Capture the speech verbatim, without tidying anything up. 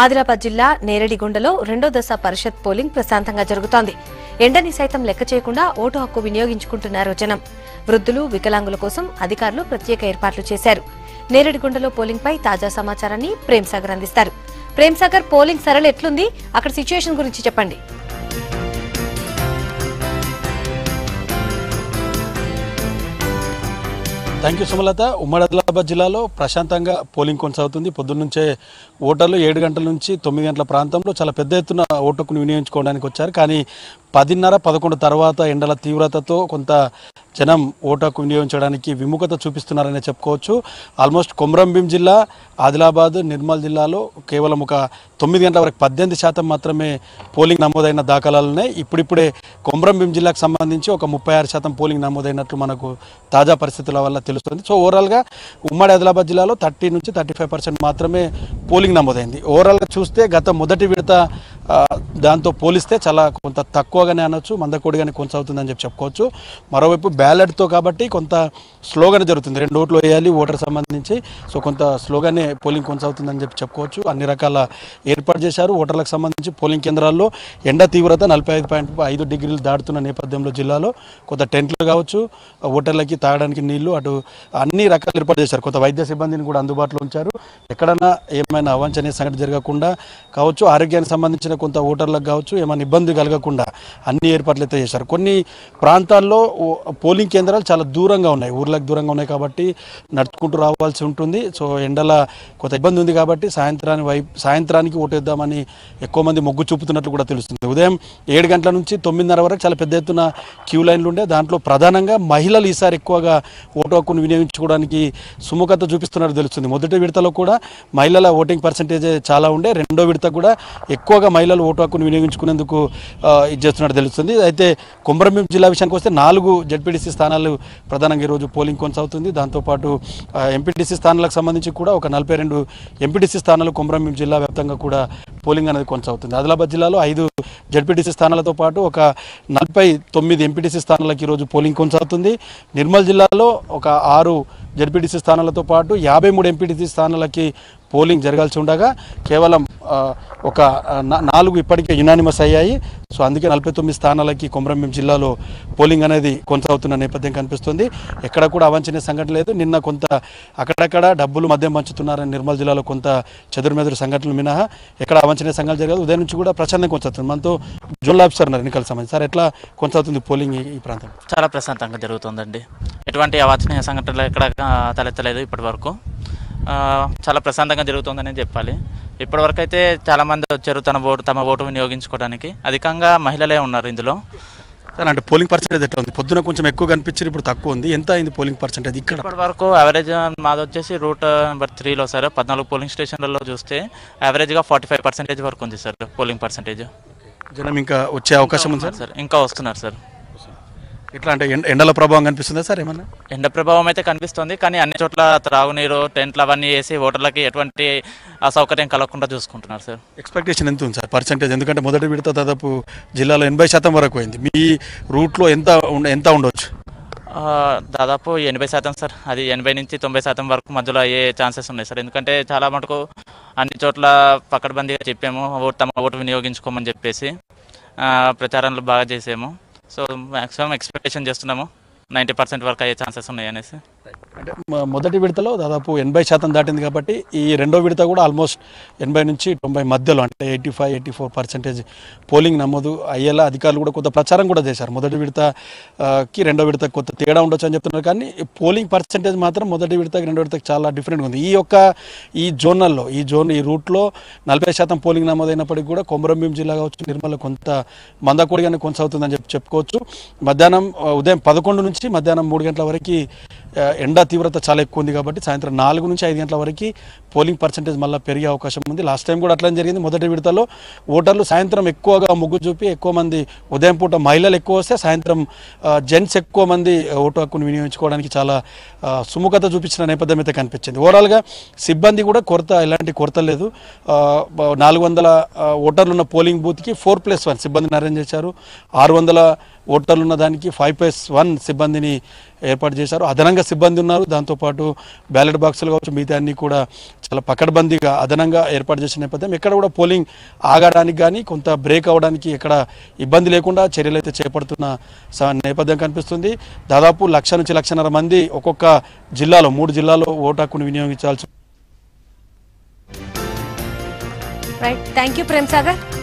ఆదిలాబాద్ జిల్లా నేరడిగొండలో రెండో దశ పరిషత్ పోలింగ్ ప్రశాంతంగా జరుగుతోంది. ఎండని సైతం లెక్క చేయకుండా ఓటు హక్కు వినియోగించుకుంటున్నారు జనం. వృద్ధులు, వికలాంగుల కోసం అధికారులు ప్రత్యేక ఏర్పాట్లు చేశారు. నేరడిగొండలో పోలింగ్ పై తాజా సమాచారాన్ని ప్రేమ్ సాగర్ అందిస్తారు. ప్రేమ్ సాగర్, పోలింగ్ సరళ ఎట్లుంది, అక్కడ సిచ్యువేషన్ గురించి చెప్పండి. Thank you Sumalatha. ఉమ్మడి ఆదిలాబాద్ జిల్లాలో ప్రశాంతంగా పోలింగ్ కొనసాగుతుంది. పొద్దున్నుంచే ఓటర్లు ఏడు గంటల నుంచి తొమ్మిది గంటల ప్రాంతంలో చాలా పెద్ద ఎత్తున ఓటు హక్కును వినియోగించుకోవడానికి వచ్చారు. కానీ పదిన్నర పదకొండు తర్వాత ఎండల తీవ్రతతో కొంత జనం ఓటు హక్కు వినియోగించడానికి విముఖత చూపిస్తున్నారనే చెప్పుకోవచ్చు. ఆల్మోస్ట్ కొమరంభీం జిల్లా, ఆదిలాబాద్, నిర్మల్ జిల్లాలో కేవలం ఒక తొమ్మిది గంటల వరకు పద్దెనిమిది శాతం మాత్రమే పోలింగ్ నమోదైన దాఖలాలు ఉన్నాయి. ఇప్పుడిప్పుడే కొమరంభీం జిల్లాకు సంబంధించి ఒక ముప్పై ఆరు శాతం పోలింగ్ నమోదైనట్లు మనకు తాజా పరిస్థితుల వల్ల తెలుస్తుంది. సో ఓవరాల్గా ఉమ్మడి ఆదిలాబాద్ జిల్లాలో థర్టీ నుంచి థర్టీ ఫైవ్ పర్సెంట్ మాత్రమే పోలింగ్ నమోదైంది. ఓవరాల్గా చూస్తే గత మొదటి విడత దాంతో పోలిస్తే చాలా కొంత తక్కువగానే అనొచ్చు, మందకోడిగానే కొనసాగుతుందని చెప్పి చెప్పుకోవచ్చు. మరోవైపు బ్యాలెట్తో కాబట్టి కొంత స్లోగానే జరుగుతుంది. రెండు ఓట్లు వేయాలి ఓటర్ సంబంధించి, సో కొంత స్లోగానే పోలింగ్ కొనసాగుతుందని చెప్పి చెప్పుకోవచ్చు. అన్ని రకాల ఏర్పాటు చేశారు. ఓటర్లకు సంబంధించి పోలింగ్ కేంద్రాల్లో ఎండ తీవ్రత నలభై ఐదు పాయింట్ ఐదు డిగ్రీలు దాటుతున్న నేపథ్యంలో జిల్లాలో కొంత టెంట్లు కావచ్చు, ఓటర్లకి తాగడానికి నీళ్లు, అటు అన్ని రకాల ఏర్పాటు చేశారు. కొంత వైద్య సిబ్బందిని కూడా అందుబాటులో ఉంచారు. ఎక్కడన్నా ఏమైనా అవాంఛనీయ సంఘటన జరగకుండా కావచ్చు, ఆరోగ్యానికి సంబంధించిన కొంత ఓటర్లకు కావచ్చు ఏమైనా ఇబ్బంది కలగకుండా అన్ని ఏర్పాట్లు అయితే చేశారు. కొన్ని ప్రాంతాల్లో పోలింగ్ కేంద్రాలు చాలా దూరంగా ఉన్నాయి, ఊర్లకు దూరంగా ఉన్నాయి కాబట్టి నడుచుకుంటూ రావాల్సి ఉంటుంది. సో ఎండల కొంత ఇబ్బంది ఉంది కాబట్టి సాయంత్రాన్ని వై సాయంత్రానికి ఓటేద్దామని ఎక్కువ మంది మొగ్గు చూపుతున్నట్లు కూడా తెలుస్తుంది. ఉదయం ఏడు గంటల నుంచి తొమ్మిదిన్నర వరకు చాలా పెద్ద ఎత్తున క్యూ లైన్లు ఉండే దాంట్లో ప్రధానంగా మహిళలు ఈసారి ఎక్కువగా ఓటు హక్కును వినియోగించుకోవడానికి సుముఖత చూపిస్తున్నట్టు తెలుస్తుంది. మొదటి విడతలో కూడా మహిళల ఓటింగ్ పర్సంటేజ్ చాలా ఉండే, రెండో విడత కూడా ఎక్కువగా మహిళలు ఓటు హక్కును వినియోగించుకునేందుకు ఇది చేస్తున్నట్టు తెలుస్తుంది. అయితే కొమరంభీం జిల్లా విషయానికి వస్తే నాలుగు జెడ్పీటీసీ స్థానాలు ప్రధానంగా ఈరోజు పోలింగ్ కొనసాగుతుంది. దాంతోపాటు ఎంపీటీసీ స్థానాలకు సంబంధించి కూడా ఒక నలభై రెండు ఎంపీటీసీ స్థానాలు కొమరంభీం జిల్లా వ్యాప్తంగా కూడా పోలింగ్ అనేది కొనసాగుతుంది. ఆదిలాబాద్ జిల్లాలో ఐదు జెడ్పీటీసీ స్థానాలతో పాటు ఒక నలభై తొమ్మిది ఎంపీటీసీ స్థానాలకు ఈరోజు పోలింగ్ కొనసాగుతుంది. నిర్మల్ జిల్లాలో ఒక ఆరు జెడ్పీటీసీ స్థానాలతో పాటు యాభై మూడు ఎంపీటీసీ స్థానాలకి పోలింగ్ జరగాల్సి ఉండగా కేవలం ఒక నాలుగు ఇప్పటికే యునానిమస్ అయ్యాయి. సో అందుకే నలభై తొమ్మిది స్థానాలకి కొమరంభీం జిల్లాలో పోలింగ్ అనేది కొనసాగుతున్న నేపథ్యం కనిపిస్తుంది. ఎక్కడ కూడా అవాంఛనీయ సంఘటన లేదు. నిన్న కొంత అక్కడక్కడ డబ్బులు మద్యం పంచుతున్నారని నిర్మల్ జిల్లాలో కొంత చెదురుమెదురు సంఘటనలు మినహా ఎక్కడ అవాంఛనీయ సంఘటన జరగదు. ఉదయం నుంచి కూడా ప్రశాంతంగా కొనసాగుతుంది. మనతో జోనల్ ఆఫీసర్ ఉన్నారు ఎన్నికల సంబంధించి. సార్, ఎట్లా కొనసాగుతుంది పోలింగ్ ఈ ప్రాంతం? చాలా ప్రశాంతంగా జరుగుతుందండి. ఎటువంటి అవాంఛనీయ సంఘటనలు ఎక్కడ తలెత్తలేదు ఇప్పటి వరకు. చాలా ప్రశాంతంగా జరుగుతుందనే చెప్పాలి. ఇప్పటివరకు అయితే చాలామంది వచ్చారు తన ఓటు తమ ఓటు వినియోగించుకోవడానికి. అధికంగా మహిళలే ఉన్నారు ఇందులో. అంటే పోలింగ్ పర్సెంటేజ్ ఎట్లా ఉంది? పొద్దున కొంచెం ఎక్కువ కనిపించింది, ఇప్పుడు తక్కువ ఉంది. ఎంత అయింది పోలింగ్ పర్సెంటేజ్? ఇక్కడ ఇప్పటి వరకు యావరేజ్ మాది వచ్చేసి రూట్ నెంబర్ త్రీలో సార్ పద్నాలుగు పోలింగ్ స్టేషన్లలో చూస్తే యావరేజ్గా ఫార్టీ ఫైవ్ పర్సెంటేజ్ వరకు ఉంది సార్ పోలింగ్ పర్సెంటేజ్. జనం ఇంకా వచ్చే అవకాశం ఉంది సార్, ఇంకా వస్తున్నారు సార్. ఇట్లా అంటే ఎండల ప్రభావం కనిపిస్తుందా సార్? ఏమన్నా ఎండ ప్రభావం అయితే కనిపిస్తుంది, కానీ అన్ని చోట్ల త్రాగునీరు, టెంట్లు అవన్నీ వేసి ఓటర్లకి ఎటువంటి అసౌకర్యం కలగకుండా చూసుకుంటున్నారు సార్. ఎక్స్పెక్టేషన్ ఎంత ఉంది సార్ పర్సెంటేజ్? ఎందుకంటే మొదటి విడత దాదాపు జిల్లాలో ఎనభై శాతం వరకు అయింది. మీ రూట్లో ఎంత ఎంత ఉండవచ్చు? దాదాపు ఎనభై శాతం సార్. అది ఎనభై నుంచి తొంభై శాతం వరకు మధ్యలో అయ్యే ఛాన్సెస్ ఉన్నాయి సార్. ఎందుకంటే చాలా మటుకు అన్ని చోట్ల పకడ్బందీగా చెప్పాము, ఓటు తమ ఓటు వినియోగించుకోమని చెప్పేసి ప్రచారాలు బాగా చేసాము. సో మ్యాక్సిమం ఎక్స్పెక్టేషన్ చేస్తున్నాము నైంటీ పర్సెంట్ వరకు అయ్యే ఛాన్సెస్ ఉన్నాయి అనేసి. అంటే మొదటి విడతలో దాదాపు ఎనభై శాతం దాటింది కాబట్టి ఈ రెండో విడత కూడా ఆల్మోస్ట్ ఎనభై నుంచి తొంభై మధ్యలో అంటే eighty five eighty four percentage polling నమోదు అయ్యేలా అధికారులు కూడా కొంత ప్రచారం కూడా చేశారు. మొదటి విడతకి రెండో విడతకు కొంత తేడా ఉండొచ్చు అని చెప్తున్నారు, కానీ పోలింగ్ పర్సెంటేజ్ మాత్రం మొదటి విడతకి రెండో విడతకి చాలా డిఫరెంట్గా ఉంది. ఈ యొక్క ఈ జోనల్లో ఈ జోన్ ఈ రూట్లో నలభై శాతం పోలింగ్ నమోదైనప్పటికీ కూడా కొమరంభీం జిల్లా కావచ్చు, నిర్మల్ కొంత మందకోడిగానే కొనసాగుతుందని చెప్పి చెప్పుకోవచ్చు. మధ్యాహ్నం ఉదయం పదకొండు నుంచి మధ్యాహ్నం మూడు గంటల వరకు ఎండ తీవ్రత చాలా ఎక్కువ ఉంది కాబట్టి సాయంత్రం నాలుగు నుంచి ఐదు గంటల వరకు పోలింగ్ పర్సెంటేజ్ మళ్ళీ పెరిగే అవకాశం ఉంది. లాస్ట్ టైం కూడా అట్లనే జరిగింది. మొదటి విడతలో ఓటర్లు సాయంత్రం ఎక్కువగా మొగ్గు చూపి ఎక్కువ మంది ఉదయం పూట మహిళలు ఎక్కువ వస్తే సాయంత్రం జెంట్స్ ఎక్కువ మంది ఓటు హక్కును వినియోగించుకోవడానికి చాలా సుముఖత చూపించిన నేపథ్యం అయితే కనిపించింది. ఓవరాల్గా సిబ్బంది కూడా కొరత ఎలాంటి కొరత లేదు. నాలుగు వందల ఓటర్లు ఉన్న పోలింగ్ బూత్కి ఫోర్ ప్లస్ వన్ సిబ్బందిని అరేంజ్ చేశారు. ఆరు వందల ఓటర్లు ఉన్న దానికి ఫైవ్ ప్లస్ వన్ సిబ్బందిని ఏర్పాటు చేశారు. అదనంగా సిబ్బంది ఉన్నారు. దాంతోపాటు బ్యాలెట్ బాక్సులు కావచ్చు మిగతా అన్నీ కూడా చాలా పకడ్బందీగా అదనంగా ఏర్పాటు చేసిన నేపథ్యం ఎక్కడ కూడా పోలింగ్ ఆగడానికి కానీ కొంత బ్రేక్ అవడానికి ఎక్కడ ఇబ్బంది లేకుండా చర్యలు అయితే చేపడుతున్న నేపథ్యం కనిపిస్తుంది. దాదాపు లక్ష నుంచి లక్షన్నర మంది ఒక్కొక్క జిల్లాలో మూడు జిల్లాలో ఓటు హక్కును వినియోగించాల్సి. Right. Thank you, Prem Sagar.